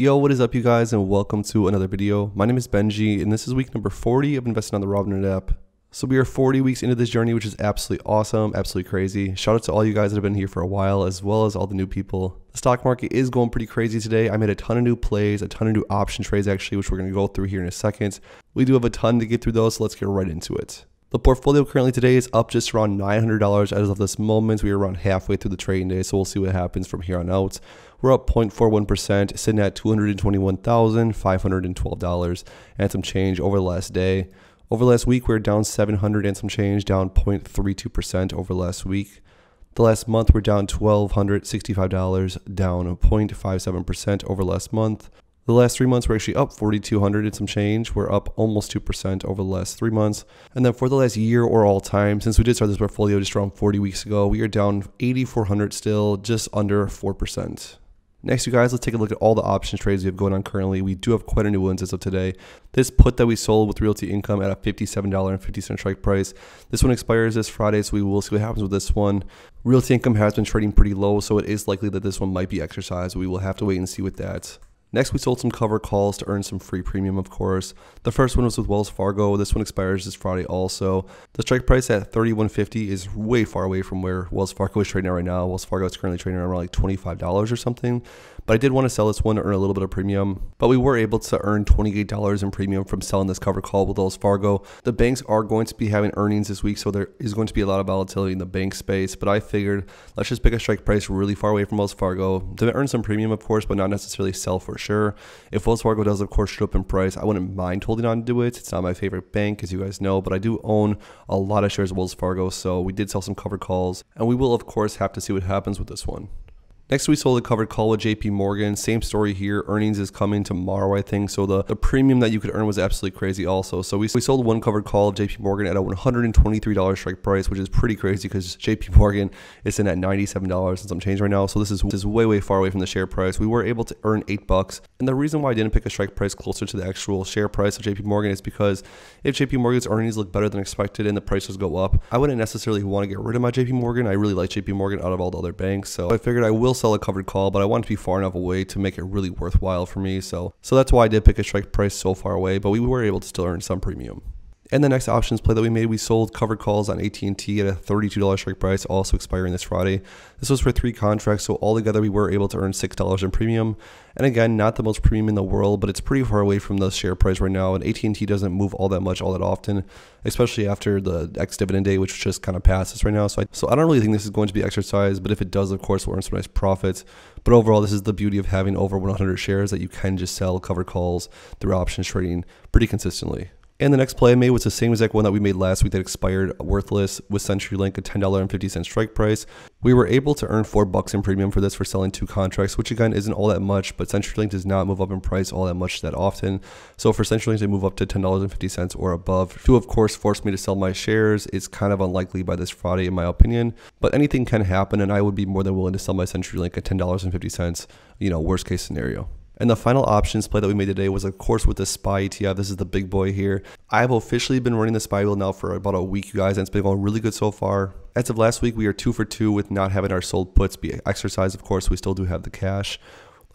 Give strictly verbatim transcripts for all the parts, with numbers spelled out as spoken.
Yo, what is up, you guys, and welcome to another video. My name is Benji, and this is week number forty of investing on the Robinhood app. So we are forty weeks into this journey, which is absolutely awesome, absolutely crazy. Shout out to all you guys that have been here for a while, as well as all the new people. The stock market is going pretty crazy today. I made a ton of new plays, a ton of new option trades, actually, which we're going to go through here in a second. We do have a ton to get through, though, so let's get right into it. The portfolio currently today is up just around nine hundred dollars as of this moment. We are around halfway through the trading day, so we'll see what happens from here on out. We're up zero point four one percent, sitting at two hundred twenty-one thousand five hundred twelve dollars and some change over the last day. Over the last week, we were down seven hundred dollars and some change, down zero point three two percent over last week. The last month, we're down one thousand two hundred sixty-five dollars, down zero point five seven percent over last month. The last three months we're actually up four thousand two hundred dollars and some change. We're up almost two percent over the last three months. And then for the last year or all time, since we did start this portfolio just around forty weeks ago, we are down eight thousand four hundred dollars still, just under four percent. Next, you guys, let's take a look at all the options trades we have going on currently. We do have quite a new ones as of today. This put that we sold with Realty Income at a fifty-seven fifty strike price. This one expires this Friday, so we will see what happens with this one. Realty Income has been trading pretty low, so it is likely that this one might be exercised. We will have to wait and see with that. Next, we sold some cover calls to earn some free premium, of course. The first one was with Wells Fargo. This one expires this Friday also. The strike price at thirty-one fifty is way far away from where Wells Fargo is trading at right now. Wells Fargo is currently trading around like twenty-five dollars or something. But I did want to sell this one to earn a little bit of premium. But we were able to earn twenty-eight dollars in premium from selling this cover call with Wells Fargo. The banks are going to be having earnings this week, so there is going to be a lot of volatility in the bank space. But I figured let's just pick a strike price really far away from Wells Fargo to earn some premium, of course, but not necessarily sell for sure. If Wells Fargo does, of course, shoot up in price, I wouldn't mind holding on to it. It's not my favorite bank, as you guys know, but I do own a lot of shares of Wells Fargo, so we did sell some covered calls, and we will, of course, have to see what happens with this one. Next, we sold a covered call with J P Morgan. Same story here. Earnings is coming tomorrow, I think. So the, the premium that you could earn was absolutely crazy also. So we, we sold one covered call of J P Morgan at a one hundred twenty-three dollars strike price, which is pretty crazy because J P Morgan is in at ninety-seven dollars and some change right now. So this is, this is way, way far away from the share price. We were able to earn eight bucks. And the reason why I didn't pick a strike price closer to the actual share price of J P Morgan is because if J P Morgan's earnings look better than expected and the prices go up, I wouldn't necessarily want to get rid of my J P Morgan. I really like J P Morgan out of all the other banks. So I figured I will sell a covered call, but I want to be far enough away to make it really worthwhile for me. So, so that's why I did pick a strike price so far away, but we were able to still earn some premium. And the next options play that we made, we sold covered calls on A T and T at a thirty-two dollars strike price, also expiring this Friday. This was for three contracts, so altogether we were able to earn six dollars in premium. And again, not the most premium in the world, but it's pretty far away from the share price right now, and A T and T doesn't move all that much all that often, especially after the ex-dividend day, which just kind of passes right now. So I, so I don't really think this is going to be exercised, but if it does, of course, we'll earn some nice profits. But overall, this is the beauty of having over one hundred shares that you can just sell covered calls through options trading pretty consistently. And the next play I made was the same exact one that we made last week that expired worthless with CenturyLink, a ten fifty strike price. We were able to earn four bucks in premium for this for selling two contracts, which again isn't all that much, but CenturyLink does not move up in price all that much that often. So for CenturyLink to move up to ten fifty or above to, of course, force me to sell my shares is kind of unlikely by this Friday, in my opinion. But anything can happen, and I would be more than willing to sell my CenturyLink at ten fifty, you know, worst case scenario. And the final options play that we made today was, of course, with the S P Y E T F. This is the big boy here. I've officially been running the S P Y wheel now for about a week, you guys, and it's been going really good so far. As of last week, we are two for two with not having our sold puts be exercised. Of course, we still do have the cash.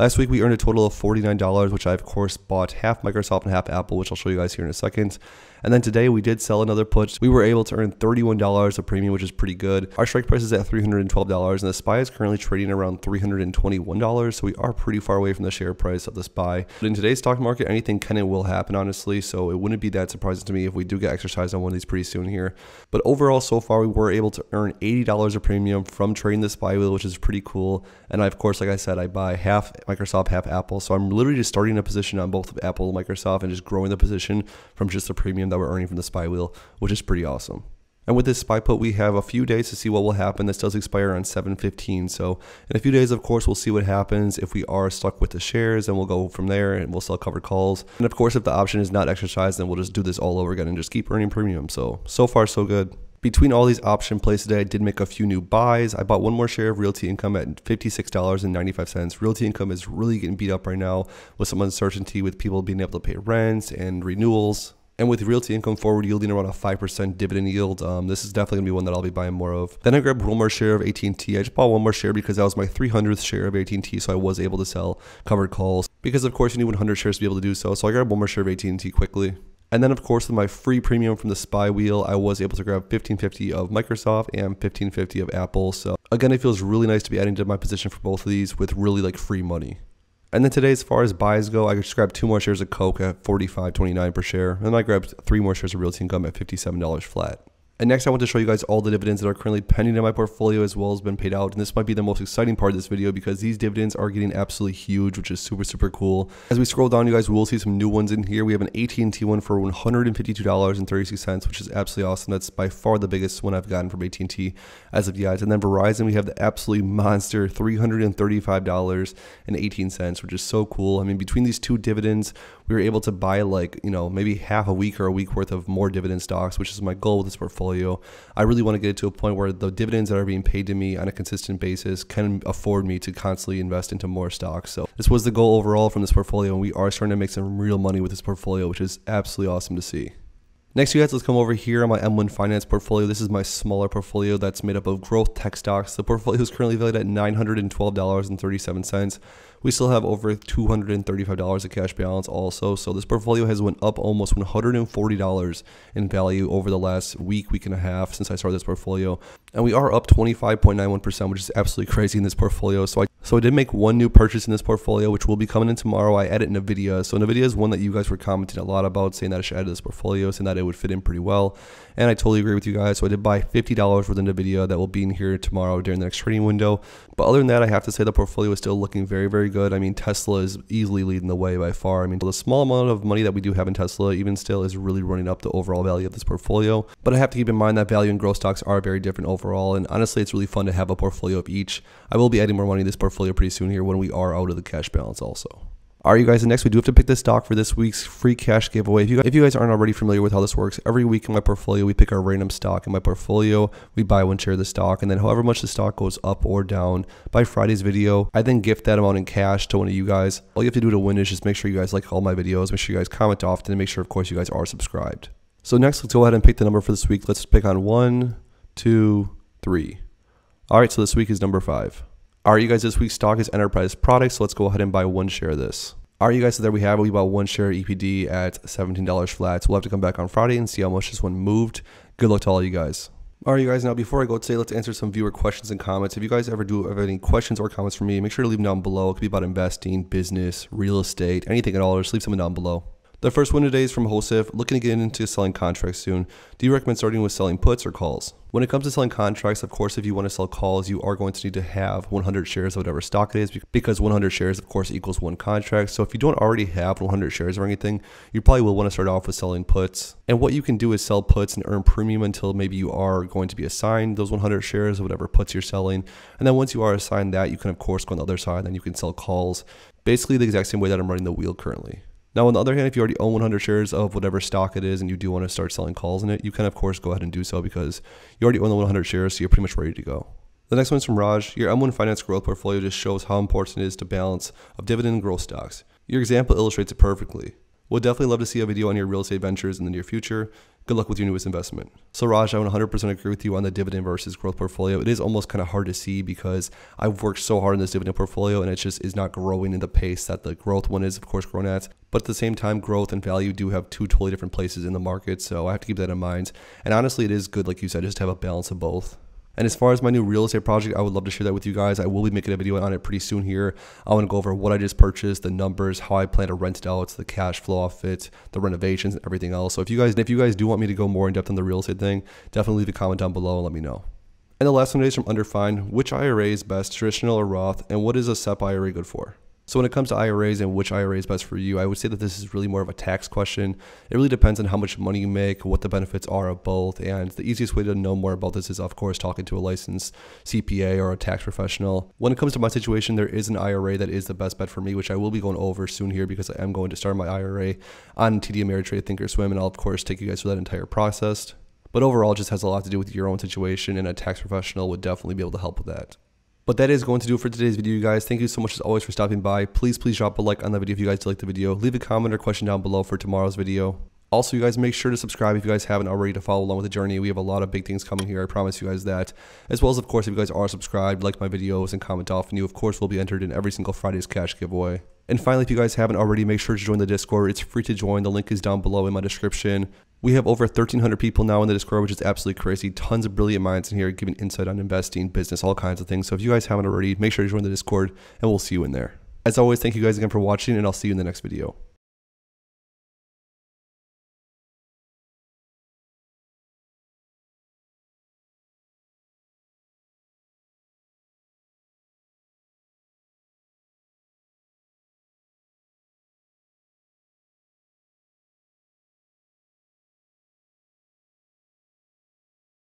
Last week, we earned a total of forty-nine dollars, which I, of course, bought half Microsoft and half Apple, which I'll show you guys here in a second. And then today, we did sell another put. We were able to earn thirty-one dollars a premium, which is pretty good. Our strike price is at three hundred twelve dollars, and the S P Y is currently trading around three hundred twenty-one dollars, so we are pretty far away from the share price of the S P Y. But in today's stock market, anything can and will happen, honestly, so it wouldn't be that surprising to me if we do get exercised on one of these pretty soon here. But overall, so far, we were able to earn eighty dollars a premium from trading the S P Y wheel, which is pretty cool. And I, of course, like I said, I buy half Microsoft, half Apple. So I'm literally just starting a position on both Apple and Microsoft and just growing the position from just the premium that we're earning from the S P Y wheel, which is pretty awesome. And with this S P Y put, we have a few days to see what will happen. This does expire on seven fifteen. So in a few days, of course, we'll see what happens. If we are stuck with the shares, then we'll go from there and we'll sell covered calls. And of course, if the option is not exercised, then we'll just do this all over again and just keep earning premium. So, so far, so good. Between all these option plays today, I did make a few new buys. I bought one more share of Realty Income at fifty-six ninety-five. Realty Income is really getting beat up right now with some uncertainty with people being able to pay rents and renewals. And with Realty Income forward yielding around a five percent dividend yield, um, this is definitely going to be one that I'll be buying more of. Then I grabbed one more share of A T and T. I just bought one more share because that was my three hundredth share of A T and T, so I was able to sell covered calls. because of course you need one hundred shares to be able to do so. So I grabbed one more share of A T and T quickly. And then of course with my free premium from the S P Y wheel, I was able to grab fifteen fifty of Microsoft and fifteen fifty of Apple. So again, it feels really nice to be adding to my position for both of these with really like free money. And then today, as far as buys go, I just grabbed two more shares of Coke at forty-five twenty-nine per share. And I grabbed three more shares of Realty Income at fifty-seven dollars flat. And next, I want to show you guys all the dividends that are currently pending in my portfolio as well as been paid out. And this might be the most exciting part of this video because these dividends are getting absolutely huge, which is super, super cool. As we scroll down, you guys will see some new ones in here. We have an A T and T one for one hundred fifty-two dollars and thirty-six cents, which is absolutely awesome. That's by far the biggest one I've gotten from A T and T as of yet. And then Verizon, we have the absolute monster three hundred thirty-five dollars and eighteen cents, which is so cool. I mean, between these two dividends, we were able to buy like, you know, maybe half a week or a week worth of more dividend stocks, which is my goal with this portfolio. I really want to get it to a point where the dividends that are being paid to me on a consistent basis can afford me to constantly invest into more stocks. So this was the goal overall from this portfolio, and we are starting to make some real money with this portfolio, which is absolutely awesome to see. Next, you guys, let's come over here on my M one Finance portfolio. This is my smaller portfolio that's made up of growth tech stocks. The portfolio is currently valued at nine hundred twelve dollars and thirty-seven cents. We still have over two hundred thirty-five dollars of cash balance also. So this portfolio has went up almost one hundred forty dollars in value over the last week, week and a half since I started this portfolio. And we are up twenty-five point nine one percent, which is absolutely crazy in this portfolio. So I, so I did make one new purchase in this portfolio, which will be coming in tomorrow. I added NVIDIA. So NVIDIA is one that you guys were commenting a lot about, saying that I should add to this portfolio, saying that it would fit in pretty well. And I totally agree with you guys. So I did buy fifty dollars worth of NVIDIA that will be in here tomorrow during the next trading window. But other than that, I have to say the portfolio is still looking very, very good. I mean, Tesla is easily leading the way by far. I mean, the small amount of money that we do have in Tesla even still is really running up the overall value of this portfolio. But I have to keep in mind that value and growth stocks are very different overall. Overall, and honestly, it's really fun to have a portfolio of each. I will be adding more money to this portfolio pretty soon here when we are out of the cash balance also. All right, you guys, and next we do have to pick the stock for this week's free cash giveaway. If you guys, if you guys aren't already familiar with how this works, every week in my portfolio, we pick our random stock. In my portfolio, we buy one share of the stock, and then however much the stock goes up or down by Friday's video, I then gift that amount in cash to one of you guys. All you have to do to win is just make sure you guys like all my videos, make sure you guys comment often, and make sure, of course, you guys are subscribed. So next, let's go ahead and pick the number for this week. Let's pick on one, two, three. All right, so this week is number five. All right, you guys, this week's stock is Enterprise Products, so let's go ahead and buy one share of this. All right, you guys, so there we have it. We bought one share E P D at seventeen dollars flat. So we'll have to come back on Friday and see how much this one moved. Good luck to all you guys. All right, you guys, now before I go today, let's answer some viewer questions and comments. If you guys ever do have any questions or comments for me, make sure to leave them down below. It could be about investing, business, real estate, anything at all. Just leave something down below. The first one today is from Josef, looking to get into selling contracts soon. Do you recommend starting with selling puts or calls? When it comes to selling contracts, of course, if you want to sell calls, you are going to need to have one hundred shares of whatever stock it is, because one hundred shares, of course, equals one contract. So if you don't already have one hundred shares or anything, you probably will want to start off with selling puts. And what you can do is sell puts and earn premium until maybe you are going to be assigned those one hundred shares of whatever puts you're selling. And then once you are assigned that, you can, of course, go on the other side and then you can sell calls. Basically the exact same way that I'm running the wheel currently. Now, on the other hand, if you already own one hundred shares of whatever stock it is and you do want to start selling calls in it, you can, of course, go ahead and do so because you already own the one hundred shares, so you're pretty much ready to go. The next one's from Raj. Your M one Finance growth portfolio just shows how important it is to balance of dividend and growth stocks. Your example illustrates it perfectly. We'll definitely love to see a video on your real estate ventures in the near future. Good luck with your newest investment. So Raj, I would one hundred percent agree with you on the dividend versus growth portfolio. It is almost kind of hard to see because I've worked so hard in this dividend portfolio and it just is not growing in the pace that the growth one is, of course, growing at. But at the same time, growth and value do have two totally different places in the market. So I have to keep that in mind. And honestly, it is good, like you said, just to have a balance of both. And as far as my new real estate project, I would love to share that with you guys. I will be making a video on it pretty soon here. I want to go over what I just purchased, the numbers, how I plan to rent it out, the cash flow off it, the renovations, and everything else. So if you guys, if you guys do want me to go more in depth on the real estate thing, definitely leave a comment down below and let me know. And the last one today is from Underfine. Which I R A is best, traditional or Roth, and what is a S E P I R A good for? So when it comes to I R As and which I R A is best for you, I would say that this is really more of a tax question. It really depends on how much money you make, what the benefits are of both. And the easiest way to know more about this is, of course, talking to a licensed C P A or a tax professional. When it comes to my situation, there is an I R A that is the best bet for me, which I will be going over soon here because I am going to start my I R A on T D Ameritrade, Thinkorswim, and I'll, of course, take you guys through that entire process. But overall, it just has a lot to do with your own situation, and a tax professional would definitely be able to help with that. But that is going to do it for today's video, you guys. Thank you so much as always for stopping by. Please, please drop a like on the video if you guys did like the video. Leave a comment or question down below for tomorrow's video. Also, you guys, make sure to subscribe if you guys haven't already to follow along with the journey. We have a lot of big things coming here. I promise you guys that. As well as, of course, if you guys are subscribed, like my videos and comment often, you, of course, will be entered in every single Friday's cash giveaway. And finally, if you guys haven't already, make sure to join the Discord. It's free to join. The link is down below in my description. We have over thirteen hundred people now in the Discord, which is absolutely crazy. Tons of brilliant minds in here giving insight on investing, business, all kinds of things. So if you guys haven't already, make sure to join the Discord and we'll see you in there. As always, thank you guys again for watching, and I'll see you in the next video.